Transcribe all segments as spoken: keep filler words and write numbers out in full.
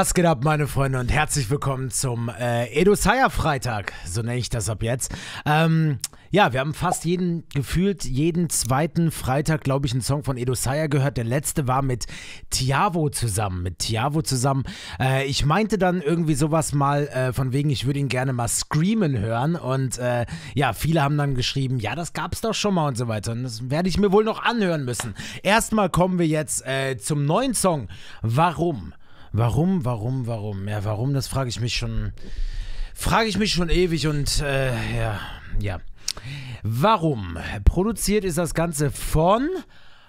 Was geht ab, meine Freunde, und herzlich willkommen zum äh, Edo Saiya Freitag, so nenne ich das ab jetzt. Ähm, ja, wir haben fast jeden, gefühlt jeden zweiten Freitag, glaube ich, einen Song von Edo Saiya gehört. Der letzte war mit Thiavo zusammen, mit Thiavo zusammen. Äh, ich meinte dann irgendwie sowas mal, äh, von wegen, ich würde ihn gerne mal screamen hören. Und äh, ja, viele haben dann geschrieben, ja, das gab's doch schon mal und so weiter. Und das werde ich mir wohl noch anhören müssen. Erstmal kommen wir jetzt äh, zum neuen Song. Warum? Warum, warum, warum? Ja, warum, das frage ich mich schon, frage ich mich schon ewig und, äh, ja, ja. Warum? Produziert ist das Ganze von,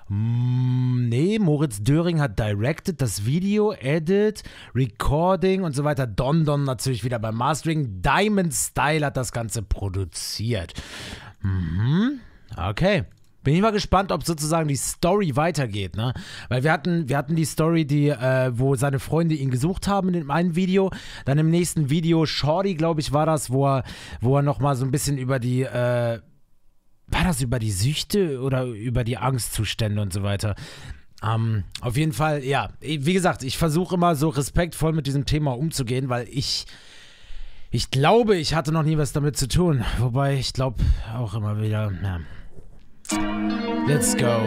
nee, Moritz Döring hat directed das Video, Edit, Recording und so weiter. Don Don natürlich wieder beim Mastering. Diamond Style hat das Ganze produziert. Mhm, okay. Bin ich mal gespannt, ob sozusagen die Story weitergeht, ne? Weil wir hatten, wir hatten die Story, die, äh, wo seine Freunde ihn gesucht haben in dem einen Video. Dann im nächsten Video, Shorty, glaube ich, war das, wo er, wo er nochmal so ein bisschen über die, äh, war das über die Süchte oder über die Angstzustände und so weiter? Ähm, auf jeden Fall, ja. Wie gesagt, ich versuche immer so respektvoll mit diesem Thema umzugehen, weil ich... Ich glaube, ich hatte noch nie was damit zu tun. Wobei, ich glaube auch immer wieder, ja. Let's go.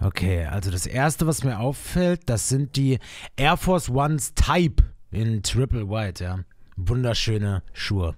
Okay, also das erste, was mir auffällt, das sind die Air Force Ones Type in Triple White, ja. Wunderschöne Schuhe.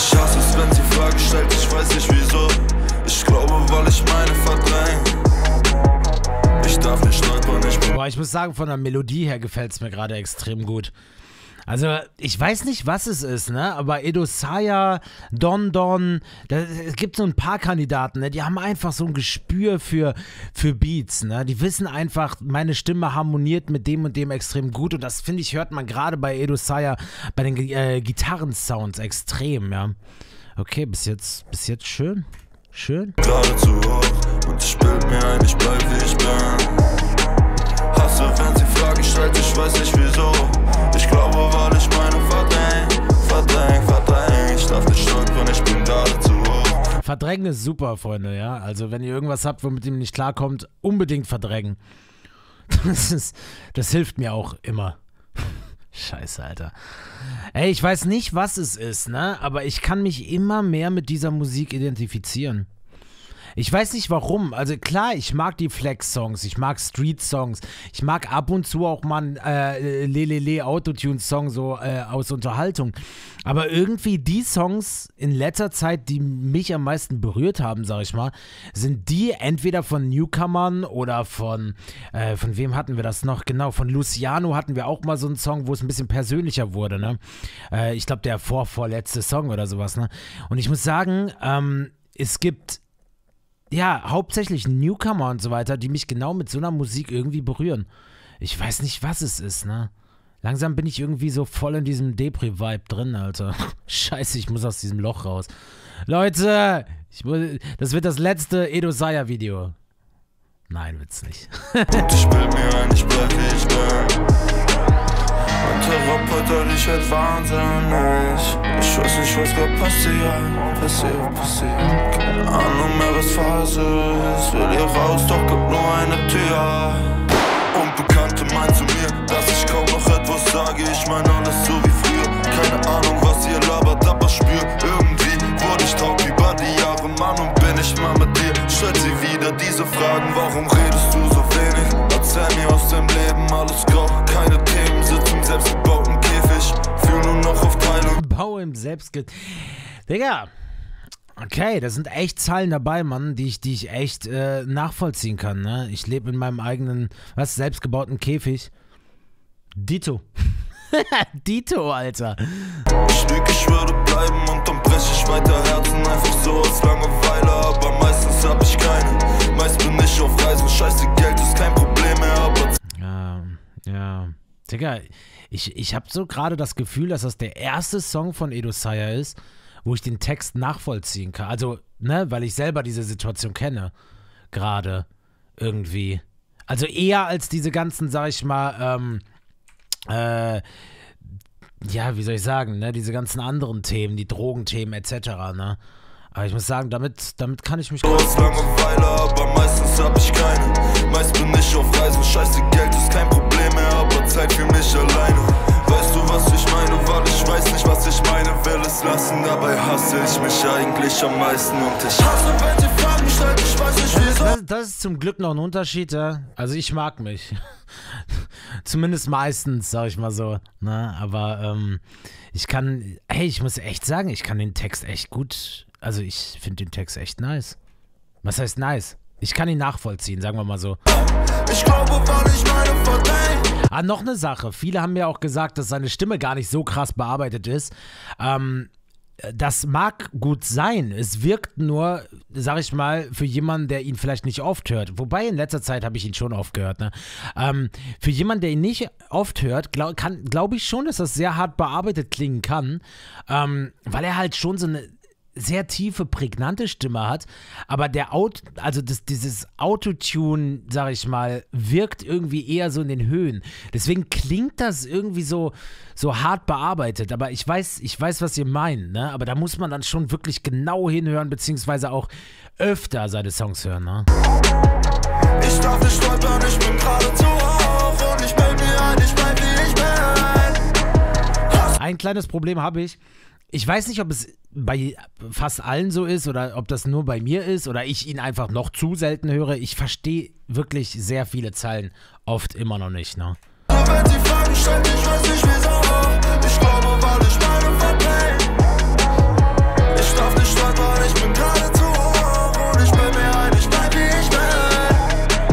Ich hasse es, wenn sie Fragen stellt, ich weiß nicht wieso. Ich glaube, weil ich meine verdränge. Ich darf nicht streitbar, ich bin... Boah, ich muss sagen, von der Melodie her gefällt es mir gerade extrem gut. Also, ich weiß nicht, was es ist, ne? Aber Edo Saiya, Don Don, da, es gibt so ein paar Kandidaten, ne? Die haben einfach so ein Gespür für, für Beats, ne? Die wissen einfach, meine Stimme harmoniert mit dem und dem extrem gut. Und das, finde ich, hört man gerade bei Edo Saiya, bei den äh, Gitarrensounds extrem, ja. Okay, bis jetzt, bis jetzt schön. Schön. Gerade zu hoch und ich bild mir ein, ich bleib wie ich bin. Hasse, wenn sie Fragen stellt, ich weiß nicht wieso. Ich glaube, weil ich meine verdräng, verdräng, verdräng. Ich darf nicht stolpern, ich bin gerade zu hoch. Verdrängen ist super, Freunde, ja. Also, wenn ihr irgendwas habt, womit ihr nicht klarkommt, unbedingt verdrängen. Das ist, das hilft mir auch immer. Scheiße, Alter. Ey, ich weiß nicht, was es ist, ne? Aber ich kann mich immer mehr mit dieser Musik identifizieren. Ich weiß nicht warum, also klar, ich mag die Flex-Songs, ich mag Street-Songs, ich mag ab und zu auch mal einen äh, Lelele-Autotune-Song so äh, aus Unterhaltung, aber irgendwie die Songs in letzter Zeit, die mich am meisten berührt haben, sag ich mal, sind die entweder von Newcomern oder von, äh, von wem hatten wir das noch? Genau, von Luciano hatten wir auch mal so einen Song, wo es ein bisschen persönlicher wurde, ne? Äh, ich glaube, der vorvorletzte Song oder sowas, ne? Und ich muss sagen, ähm, es gibt... Ja, hauptsächlich Newcomer und so weiter, die mich genau mit so einer Musik irgendwie berühren. Ich weiß nicht, was es ist, ne? Langsam bin ich irgendwie so voll in diesem Depri-Vibe drin, Alter. Scheiße, ich muss aus diesem Loch raus. Leute, ich muss, das wird das letzte Edo Saiya-Video. Nein, wird's nicht. Ich bin mir ein, ich bleib, ich bin. Und Roboter dich halt wahnsinnig. Ich weiß nicht, was grad passiert. Passiert, passiert. Keine Ahnung mehr, was Phase ist. Will hier raus, doch gibt nur eine Tür. Unbekannte meint zu mir, dass ich kaum noch etwas sage. Ich mein alles so wie früher. Keine Ahnung, was ihr labert, aber spür. Irgendwie wurde ich taub über die Jahre, Mann, und bin ich mal mit dir. Stellt sie wieder diese Fragen, warum redest du so wenig? Erzähl mir aus deinem Leben, alles grau, keine Themen, sitz im selbstgebauten Käfig. Fühl nur noch auf Teilung. Bau im Selbstgebauten. Digga. Okay, da sind echt Zahlen dabei, Mann, die ich, die ich echt äh, nachvollziehen kann, ne? Ich lebe in meinem eigenen, was, selbstgebauten Käfig. Dito. Dito, Alter. Ich lüge, ich würde bleiben und dann breche ich weiter Herzen. Einfach so aus Langeweile, aber meistens hab ich keine. Meist bin ich auf Reisen, scheiße, Geld ist kein Problem mehr, aber... Ja, ja. Digga, ich, ich hab so gerade das Gefühl, dass das der erste Song von Edo Saiya ist, wo ich den Text nachvollziehen kann. Also, ne, weil ich selber diese Situation kenne. Gerade. Irgendwie. Also eher als diese ganzen, sag ich mal, ähm, äh, ja, wie soll ich sagen, ne, diese ganzen anderen Themen, die Drogenthemen et cetera, ne. Aber ich muss sagen, damit, damit kann ich mich... Du hast Langeweile, aber meistens hab ich keine. Meist bin ich auf Reisen, scheiße, Geld ist kein Problem mehr, aber Zeit für mich alleine. Weißt du, was ich meine, weil ich weiß nicht, was ich meine, will es lassen, dabei hasse ich mich eigentlich am meisten und ich hasse, wenn die Fragen stellen, ich weiß nicht, wieso. Das, das ist zum Glück noch ein Unterschied, ja. Also ich mag mich. Zumindest meistens, sag ich mal so, ne, aber ähm, ich kann, hey, ich muss echt sagen, ich kann den Text echt gut... Also ich finde den Text echt nice. Was heißt nice? Ich kann ihn nachvollziehen, sagen wir mal so. Ich glaube, war nicht meine Partei. Ah, noch eine Sache. Viele haben mir auch gesagt, dass seine Stimme gar nicht so krass bearbeitet ist. Ähm, das mag gut sein. Es wirkt nur, sag ich mal, für jemanden, der ihn vielleicht nicht oft hört. Wobei, in letzter Zeit habe ich ihn schon oft gehört. Ne? Ähm, für jemanden, der ihn nicht oft hört, glaub, kann, glaube ich schon, dass das sehr hart bearbeitet klingen kann. Ähm, weil er halt schon so eine... sehr tiefe, prägnante Stimme hat, aber der Auto, also das, dieses Autotune, sag ich mal, wirkt irgendwie eher so in den Höhen. Deswegen klingt das irgendwie so, so hart bearbeitet, aber ich weiß, ich weiß, was ihr meint, ne? Aber da muss man dann schon wirklich genau hinhören, beziehungsweise auch öfter seine Songs hören, ne? Ich darf nicht stolpern, ich bin gerade zu hoch und ich meld mir ein, ich bleib wie ich bin. Ein kleines Problem habe ich. Ich weiß nicht, ob es bei fast allen so ist oder ob das nur bei mir ist oder ich ihn einfach noch zu selten höre. Ich verstehe wirklich sehr viele Zeilen oft immer noch nicht, ne?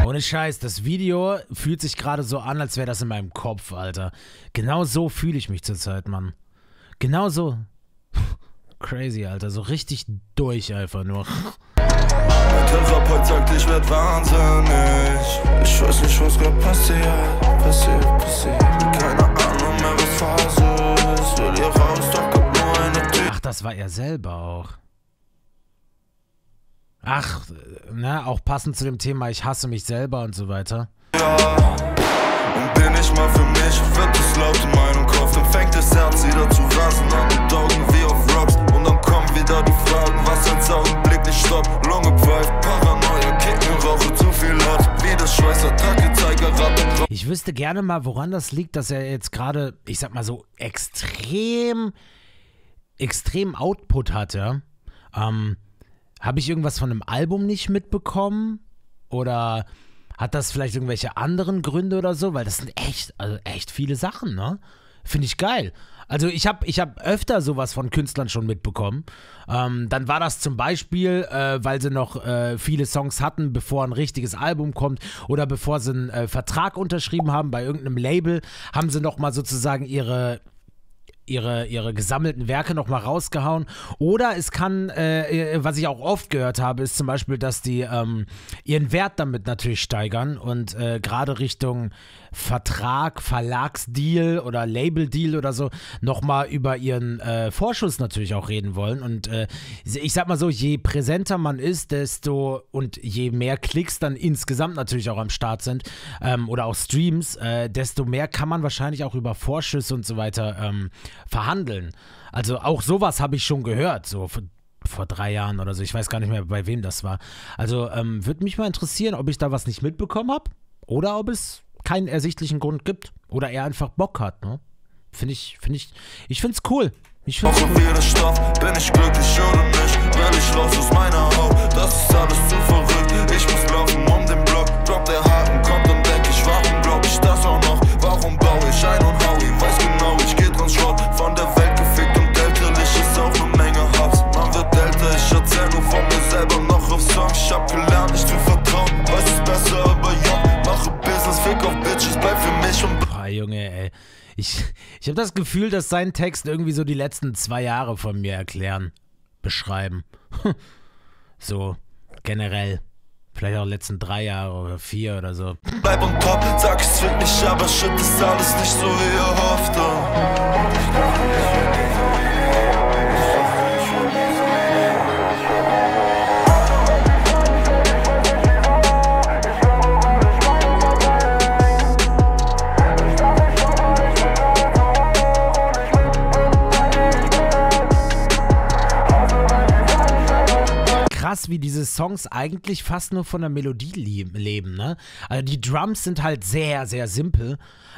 Ohne Scheiß, das Video fühlt sich gerade so an, als wäre das in meinem Kopf, Alter. Genau so fühle ich mich zurzeit, Mann. Genau so. Crazy, Alter. So richtig durch einfach nur. Mein Therapeut sagt, ich werd wahnsinnig. Ich weiß nicht, was gerade passiert. Passiert, passiert. Keine Ahnung mehr, was Phase ist. Will ihr raus, doch kommt nur eine Tür. Ach, das war er selber auch. Ach, ne, auch passend zu dem Thema, ich hasse mich selber und so weiter. Ja, und bin ich mal für mich, wird es laut in meinem Kopf. Dann fängt das Herz wieder zu rasen an den Augen wie auf Rocks. Und dann kommen wieder die Fragen, was als Augenblick nicht stoppt. Longe pfeift, Paranoia, Kicken, Rauche, zu viel hat. Wie das Schweißer, Tracke, Zeiger, Ratten. Ich wüsste gerne mal, woran das liegt, dass er jetzt gerade, ich sag mal so, extrem, extrem Output hatte. Ähm, habe ich irgendwas von einem Album nicht mitbekommen? Oder... Hat das vielleicht irgendwelche anderen Gründe oder so? Weil das sind echt, also echt viele Sachen, ne? Finde ich geil. Also ich habe ich hab öfter sowas von Künstlern schon mitbekommen. Ähm, dann war das zum Beispiel, äh, weil sie noch äh, viele Songs hatten, bevor ein richtiges Album kommt oder bevor sie einen äh, Vertrag unterschrieben haben bei irgendeinem Label, haben sie nochmal sozusagen ihre... Ihre, ihre gesammelten Werke nochmal rausgehauen. Oder es kann, äh, was ich auch oft gehört habe, ist zum Beispiel, dass die ähm, ihren Wert damit natürlich steigern und äh, gerade Richtung Vertrag, Verlagsdeal oder Labeldeal oder so nochmal über ihren äh, Vorschuss natürlich auch reden wollen. Und äh, ich sag mal so, je präsenter man ist, desto und je mehr Klicks dann insgesamt natürlich auch am Start sind ähm, oder auch Streams, äh, desto mehr kann man wahrscheinlich auch über Vorschüsse und so weiter ähm, verhandeln. Also auch sowas habe ich schon gehört, so vor, vor drei Jahren oder so. Ich weiß gar nicht mehr, bei wem das war. Also ähm, würde mich mal interessieren, ob ich da was nicht mitbekommen habe oder ob es keinen ersichtlichen Grund gibt oder er einfach Bock hat. Ne? Finde ich, finde ich, ich finde es cool. Ich find's cool. Bin ich glücklich oder nicht? Will ich raus aus meiner Haut? Das ist alles zu verrückt. Ich muss laufen um den Block. Drop der Haken kommt und denk ich, warum glaub ich das auch noch? Warum baue ich ein und hau? Ich weiß genau, ich geh dran Schrott. Von der Welt gefickt und elterlich ist auch eine Menge Hops. Man wird älter, ich erzähl nur von mir selber noch auf Songs. Ich hab gelernt, nicht zu vertrauen. Weiß es besser, aber ja, mache Business, fick auf Bitches, bleib für mich und... Boah, Junge, ey. Ich, ich habe das Gefühl, dass sein Text irgendwie so die letzten zwei Jahre von mir erklären, beschreiben. So, generell. Vielleicht auch die letzten drei Jahre oder vier oder so. Bleib on top, sag ich's wirklich, aber shit ist alles nicht so wie ihr hofft. krass, wie diese Songs eigentlich fast nur von der Melodie leben, ne? Also die Drums sind halt sehr, sehr simpel,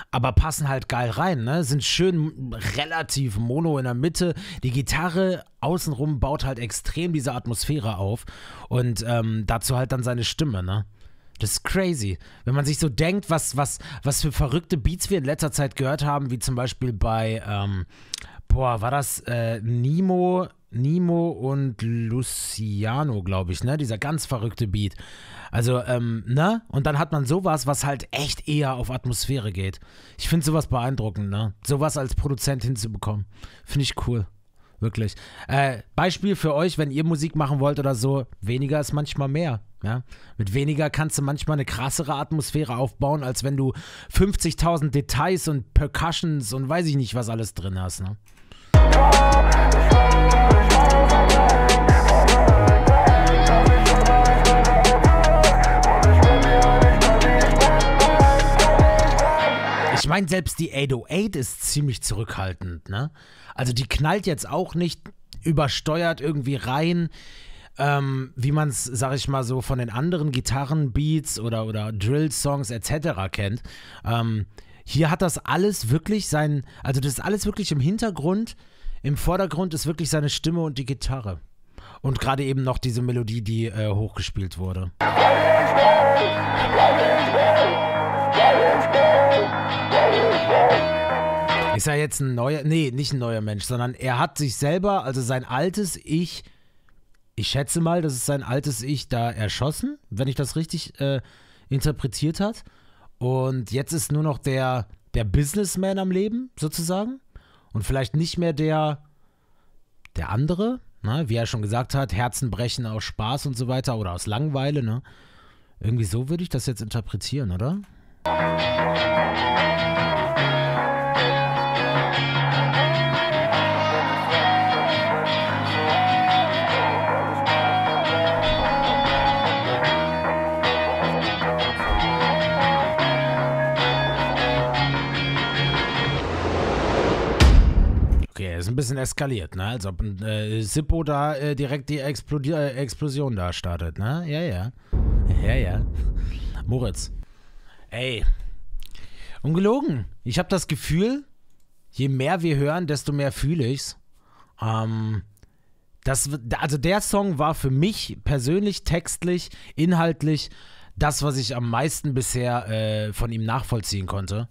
aber passen halt geil rein, ne? Sind schön relativ mono in der Mitte. Die Gitarre außenrum baut halt extrem diese Atmosphäre auf und ähm, dazu halt dann seine Stimme, ne? Das ist crazy. Wenn man sich so denkt, was, was, was für verrückte Beats wir in letzter Zeit gehört haben, wie zum Beispiel bei, ähm, boah, war das äh, Nimo, Nimo und Luciano, glaube ich, ne? Dieser ganz verrückte Beat. Also, ähm, ne? Und dann hat man sowas, was halt echt eher auf Atmosphäre geht. Ich finde sowas beeindruckend, ne? Sowas als Produzent hinzubekommen. Finde ich cool. Wirklich. Äh, Beispiel für euch, wenn ihr Musik machen wollt oder so, weniger ist manchmal mehr. Ja? Mit weniger kannst du manchmal eine krassere Atmosphäre aufbauen, als wenn du fünfzigtausend Details und Percussions und weiß ich nicht, was alles drin hast. Ne? Ich meine, selbst die acht null acht ist ziemlich zurückhaltend, ne? Also die knallt jetzt auch nicht übersteuert irgendwie rein, ähm, wie man es, sag ich mal so, von den anderen Gitarrenbeats oder, oder Drill-Songs et cetera kennt. Ähm, hier hat das alles wirklich sein, also das ist alles wirklich im Hintergrund, im Vordergrund ist wirklich seine Stimme und die Gitarre. Und gerade eben noch diese Melodie, die äh, hochgespielt wurde. Ist ja jetzt ein neuer, nee, nicht ein neuer Mensch, sondern er hat sich selber, also sein altes Ich, ich schätze mal, das ist sein altes Ich da erschossen, wenn ich das richtig äh, interpretiert hat. Und jetzt ist nur noch der, der Businessman am Leben, sozusagen. Und vielleicht nicht mehr der, der andere, ne? Wie er schon gesagt hat, Herzen brechen aus Spaß und so weiter oder aus Langeweile, ne? Irgendwie so würde ich das jetzt interpretieren, oder? Ist ein bisschen eskaliert, ne? Als ob ein äh, Sippo da äh, direkt die Explodi äh, Explosion da startet, ne? Ja, ja. Ja, ja. Moritz. Ey. Ungelogen. Ich habe das Gefühl, je mehr wir hören, desto mehr fühle ich's. Ähm, das, also der Song war für mich persönlich, textlich, inhaltlich das, was ich am meisten bisher äh, von ihm nachvollziehen konnte.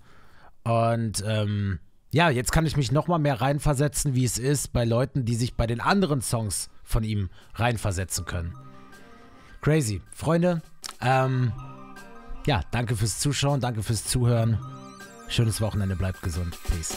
Und, ähm, ja, jetzt kann ich mich noch mal mehr reinversetzen, wie es ist bei Leuten, die sich bei den anderen Songs von ihm reinversetzen können. Crazy. Freunde, ähm, ja, danke fürs Zuschauen, danke fürs Zuhören. Schönes Wochenende, bleibt gesund. Peace.